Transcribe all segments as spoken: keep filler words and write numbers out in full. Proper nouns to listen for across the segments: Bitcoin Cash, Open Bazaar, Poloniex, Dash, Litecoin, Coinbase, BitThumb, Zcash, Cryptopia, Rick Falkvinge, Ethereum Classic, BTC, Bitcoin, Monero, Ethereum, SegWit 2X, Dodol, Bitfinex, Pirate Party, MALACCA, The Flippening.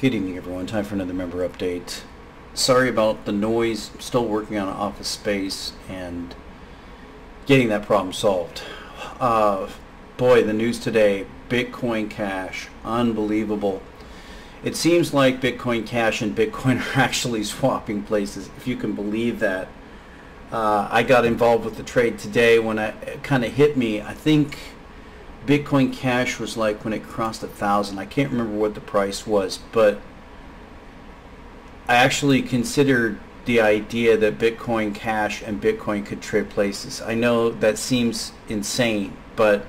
Good evening, everyone. Time for another member update. Sorry about the noise. Still working on office space and getting that problem solved. Uh, boy, the news today, Bitcoin Cash, unbelievable. It seems like Bitcoin Cash and Bitcoin are actually swapping places, if you can believe that. Uh, I got involved with the trade today when I, it kind of hit me. I think Bitcoin Cash was like when it crossed a thousand. I can't remember what the price was, but I actually considered the idea that Bitcoin Cash and Bitcoin could trade places. I know that seems insane, but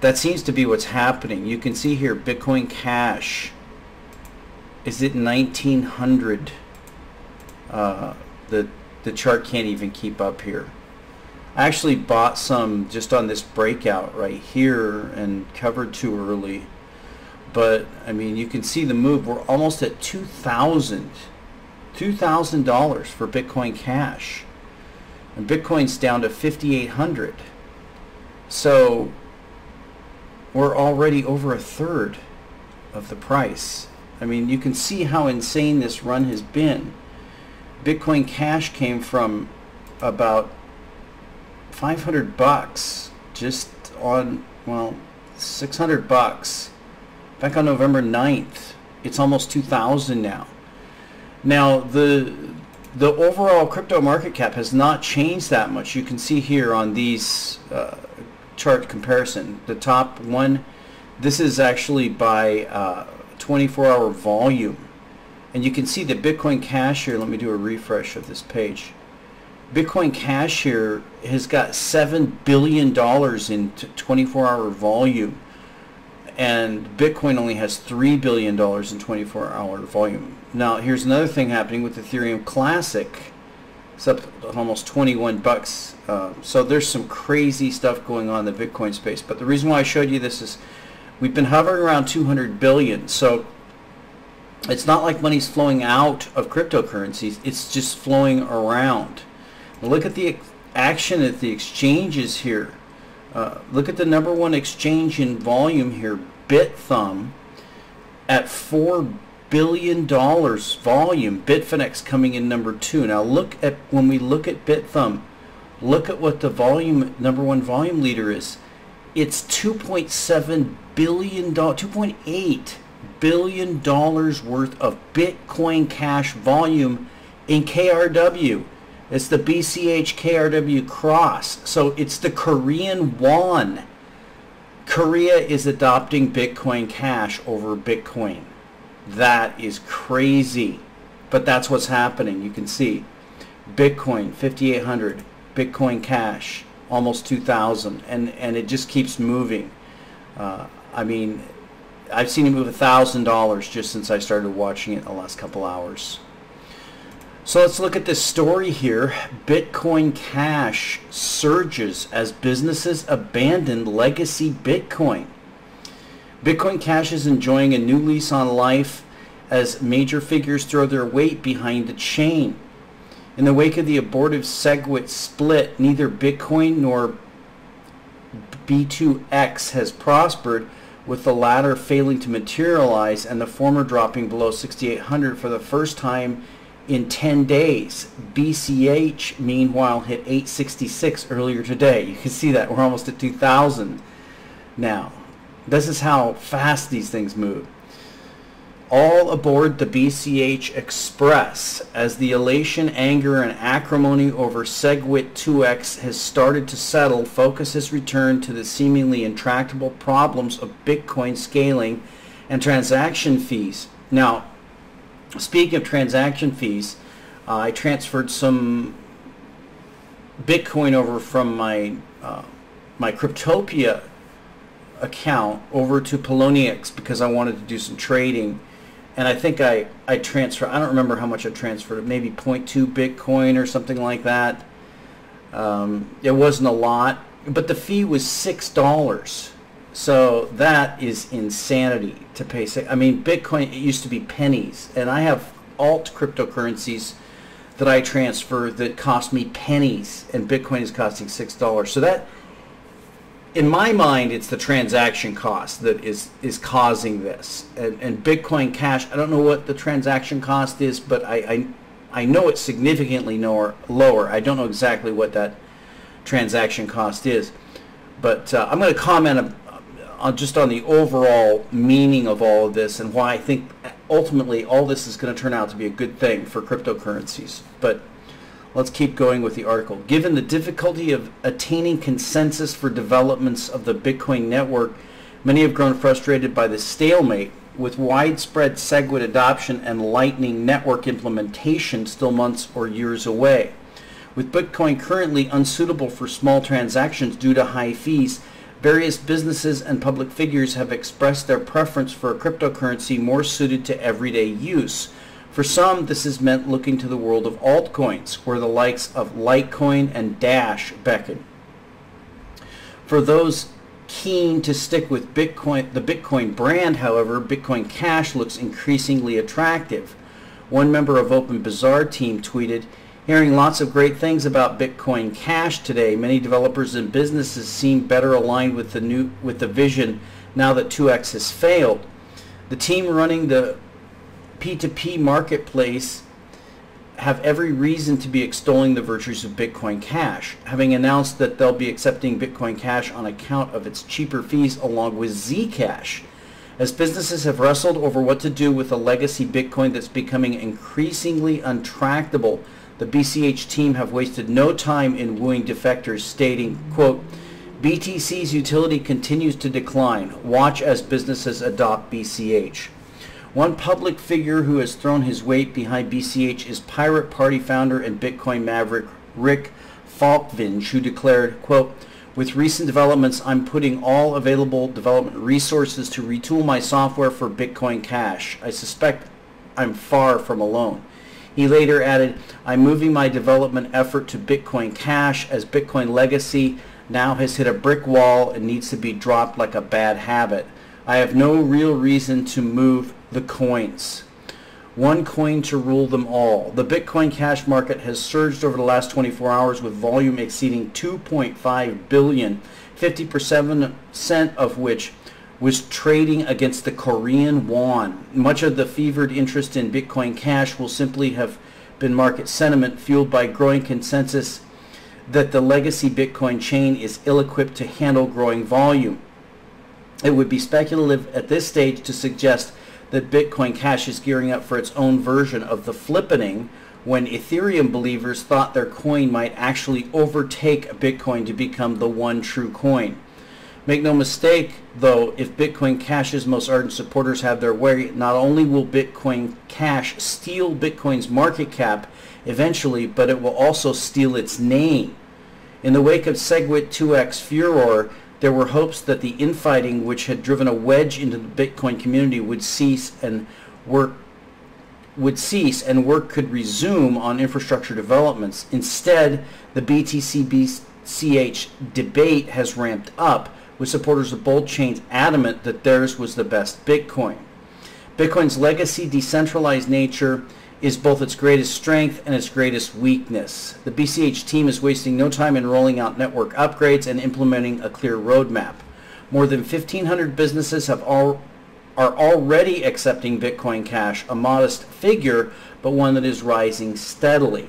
that seems to be what's happening. You can see here Bitcoin Cash is at nineteen hundred. Uh, the the chart can't even keep up here. I actually bought some just on this breakout right here and covered too early, but I mean you can see the move. We're almost at two thousand dollars two thousand dollars for Bitcoin Cash, and Bitcoin's down to fifty-eight hundred, so we're already over a third of the price. I mean, you can see how insane this run has been. Bitcoin Cash came from about five hundred bucks just on, well, six hundred bucks back on November ninth. It's almost two thousand now. Now the the overall crypto market cap has not changed that much. You can see here on these uh, chart comparison, the top one, this is actually by twenty-four hour uh, volume, and you can see that Bitcoin Cash here, let me do a refresh of this page. Bitcoin Cash here has got seven billion dollars in twenty-four hour volume, and Bitcoin only has three billion dollars in twenty-four hour volume. Now here's another thing happening with Ethereum Classic. It's up to almost twenty-one bucks. Uh, so there's some crazy stuff going on in the Bitcoin space. But the reason why I showed you this is we've been hovering around two hundred billion dollars. So it's not like money's flowing out of cryptocurrencies. It's just flowing around. Look at the action at the exchanges here. Uh, look at the number one exchange in volume here, BitThumb, at four billion dollars volume. Bitfinex coming in number two. Now look at, when we look at BitThumb, look at what the volume, number one volume leader is. It's two point seven billion dollars, two point eight billion dollars worth of Bitcoin Cash volume in K R W. It's the B C H K R W cross, so it's the Korean won. Korea is adopting Bitcoin Cash over Bitcoin. That is crazy, but that's what's happening. You can see Bitcoin fifty-eight hundred, Bitcoin Cash almost two thousand, and and it just keeps moving. Uh, I mean, I've seen it move a thousand dollars just since I started watching it in the last couple hours. So let's look at this story here. Bitcoin Cash surges as businesses abandon legacy Bitcoin. Bitcoin Cash is enjoying a new lease on life as major figures throw their weight behind the chain. In the wake of the abortive SegWit split, neither Bitcoin nor B two X has prospered, with the latter failing to materialize and the former dropping below sixty-eight hundred for the first time in ten days. B C H meanwhile hit eight sixty-six earlier today. You can see that we're almost at two thousand now. This is how fast these things move. All aboard the B C H Express, as the elation, anger, and acrimony over SegWit two X has started to settle, focus has returned to the seemingly intractable problems of Bitcoin scaling and transaction fees. Now, speaking of transaction fees, uh, I transferred some Bitcoin over from my uh, my Cryptopia account over to Poloniex because I wanted to do some trading, and I think I I transferred. I don't remember how much I transferred. Maybe zero point two Bitcoin or something like that. Um, it wasn't a lot, but the fee was six dollars. So that is insanity to pay. I mean, Bitcoin, it used to be pennies, and I have alt cryptocurrencies that I transfer that cost me pennies, and Bitcoin is costing six dollars. So that in my mind, it's the transaction cost that is is causing this. And, and Bitcoin Cash, I don't know what the transaction cost is, but I I, I know it's significantly lower, lower. I don't know exactly what that transaction cost is, but uh, I'm going to comment on just on the overall meaning of all of this and why I think ultimately all this is going to turn out to be a good thing for cryptocurrencies. But let's keep going with the article. Given the difficulty of attaining consensus for developments of the Bitcoin network, many have grown frustrated by the stalemate. With widespread SegWit adoption and Lightning Network implementation still months or years away, with Bitcoin currently unsuitable for small transactions due to high fees, various businesses and public figures have expressed their preference for a cryptocurrency more suited to everyday use. For some, this has meant looking to the world of altcoins, where the likes of Litecoin and Dash beckon. For those keen to stick with Bitcoin, the Bitcoin brand, however, Bitcoin Cash looks increasingly attractive. One member of Open Bazaar team tweeted, "Hearing lots of great things about Bitcoin Cash today, many developers and businesses seem better aligned with the new with the vision now that two X has failed. The team running the P two P marketplace have every reason to be extolling the virtues of Bitcoin Cash, having announced that they'll be accepting Bitcoin Cash on account of its cheaper fees along with Zcash. As businesses have wrestled over what to do with a legacy Bitcoin that's becoming increasingly untractable, the B C H team have wasted no time in wooing defectors, stating, quote, B T C's utility continues to decline. Watch as businesses adopt B C H. One public figure who has thrown his weight behind B C H is Pirate Party founder and Bitcoin maverick Rick Falkvinge, who declared, quote, with recent developments, I'm putting all available development resources to retool my software for Bitcoin Cash. I suspect I'm far from alone. He later added, I'm moving my development effort to Bitcoin Cash as Bitcoin Legacy now has hit a brick wall and needs to be dropped like a bad habit. I have no real reason to move the coins. One coin to rule them all. The Bitcoin Cash market has surged over the last twenty-four hours with volume exceeding two point five billion, fifty percent of which was trading against the Korean won. Much of the fevered interest in Bitcoin Cash will simply have been market sentiment fueled by growing consensus that the legacy Bitcoin chain is ill-equipped to handle growing volume. It would be speculative at this stage to suggest that Bitcoin Cash is gearing up for its own version of the flippening when Ethereum believers thought their coin might actually overtake Bitcoin to become the one true coin. Make no mistake, though, if Bitcoin Cash's most ardent supporters have their way, not only will Bitcoin Cash steal Bitcoin's market cap eventually, but it will also steal its name. In the wake of SegWit two X furor, there were hopes that the infighting, which had driven a wedge into the Bitcoin community, would cease and work would cease and work could resume on infrastructure developments. Instead, the B T C B C H debate has ramped up, with supporters of both chains adamant that theirs was the best Bitcoin. Bitcoin's legacy decentralized nature is both its greatest strength and its greatest weakness. The B C H team is wasting no time in rolling out network upgrades and implementing a clear roadmap. More than fifteen hundred businesses have all, are already accepting Bitcoin Cash, a modest figure, but one that is rising steadily.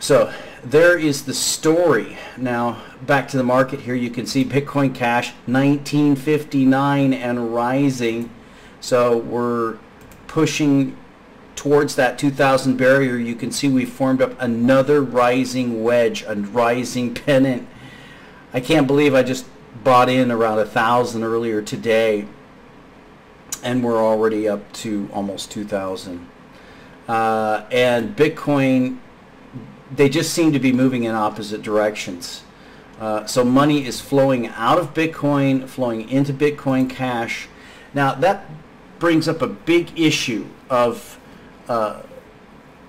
So there is the story. Now back to the market here. You can see Bitcoin Cash nineteen fifty-nine and rising. So we're pushing towards that two thousand barrier. You can see we formed up another rising wedge, a rising pennant. I can't believe I just bought in around a thousand earlier today, and we're already up to almost two thousand. Uh, and Bitcoin, they just seem to be moving in opposite directions. Uh, so money is flowing out of Bitcoin, flowing into Bitcoin Cash. Now that brings up a big issue of Uh,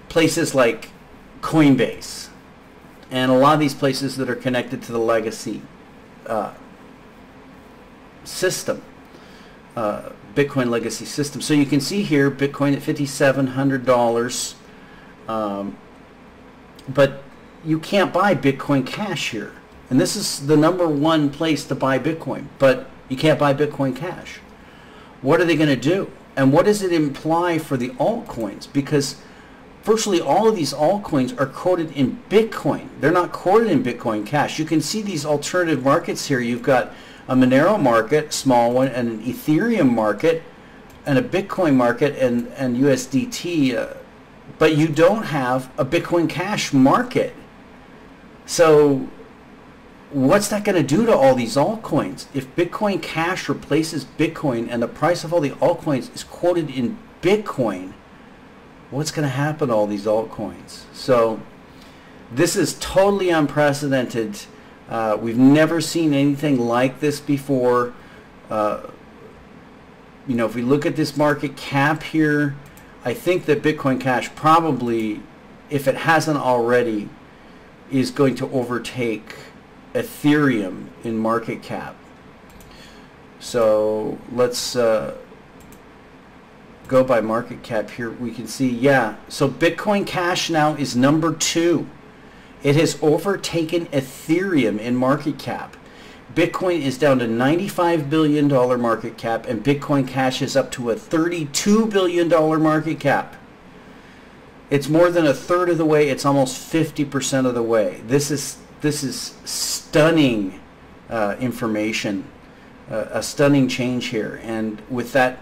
places like Coinbase and a lot of these places that are connected to the legacy uh, system, uh, Bitcoin legacy system. So you can see here Bitcoin at fifty-seven hundred dollars, um, but you can't buy Bitcoin Cash here. And this is the number one place to buy Bitcoin, but you can't buy Bitcoin Cash. What are they going to do? And what does it imply for the altcoins? Because virtually all of these altcoins are quoted in Bitcoin. They're not quoted in Bitcoin Cash. You can see these alternative markets here. You've got a Monero market, small one, and an Ethereum market, and a Bitcoin market, and, and U S D T. Uh, but you don't have a Bitcoin Cash market. So what's that going to do to all these altcoins? If Bitcoin Cash replaces Bitcoin and the price of all the altcoins is quoted in Bitcoin, what's going to happen to all these altcoins? So this is totally unprecedented. Uh, we've never seen anything like this before. Uh, you know, if we look at this market cap here, I think that Bitcoin Cash probably, if it hasn't already, is going to overtake Ethereum in market cap. So let's uh, go by market cap here. We can see, yeah, so Bitcoin Cash now is number two. It has overtaken Ethereum in market cap. Bitcoin is down to ninety-five billion dollar market cap, and Bitcoin Cash is up to a thirty-two billion dollar market cap. It's more than a third of the way. It's almost fifty percent of the way. This is This is stunning uh, information, uh, a stunning change here. And with that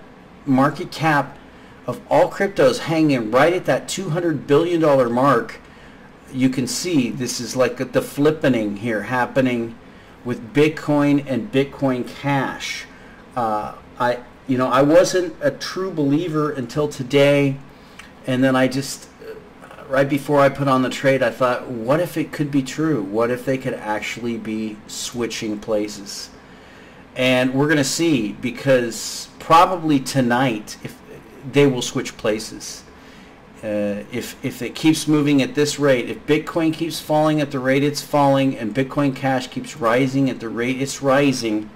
market cap of all cryptos hanging right at that two hundred billion dollar mark, you can see this is like the flippening here happening with Bitcoin and Bitcoin Cash. Uh, I, you know, I wasn't a true believer until today, and then I just, right before I put on the trade, I thought, what if it could be true? What if they could actually be switching places? And we're going to see, because probably tonight if they will switch places. Uh, if, if it keeps moving at this rate, if Bitcoin keeps falling at the rate it's falling and Bitcoin Cash keeps rising at the rate it's rising,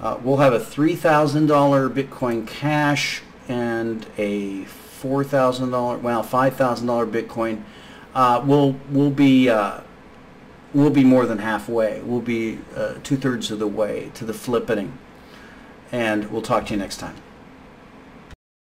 uh, we'll have a three thousand dollar Bitcoin Cash and a four thousand dollar, well, five thousand dollar Bitcoin. Uh, we'll we'll be uh, we'll be more than halfway. We'll be uh, two thirds of the way to the flippening, and we'll talk to you next time.